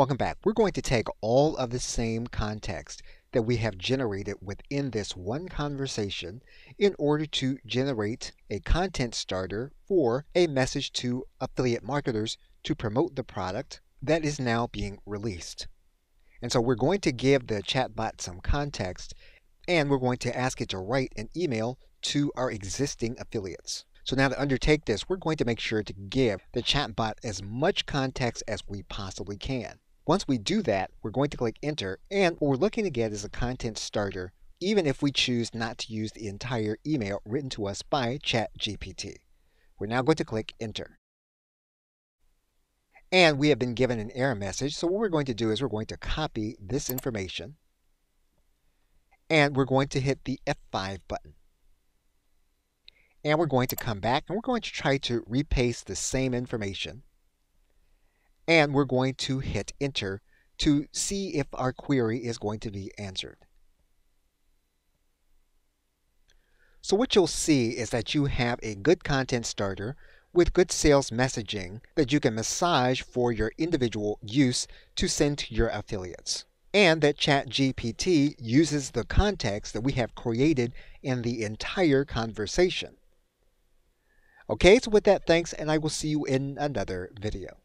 Welcome back. We're going to take all of the same context that we have generated within this one conversation in order to generate a content starter for a message to affiliate marketers to promote the product that is now being released. And so we're going to give the chatbot some context, and we're going to ask it to write an email to our existing affiliates. So now to undertake this, we're going to make sure to give the chatbot as much context as we possibly can. Once we do that, we're going to click Enter, and what we're looking to get is a content starter, even if we choose not to use the entire email written to us by ChatGPT. We're now going to click Enter. And we have been given an error message, so what we're going to do is we're going to copy this information, and we're going to hit the F5 button. And we're going to come back, and we're going to try to repaste the same information. And we're going to hit Enter to see if our query is going to be answered. So what you'll see is that you have a good content starter with good sales messaging that you can massage for your individual use to send to your affiliates. And that ChatGPT uses the context that we have created in the entire conversation. Okay, so with that, thanks, and I will see you in another video.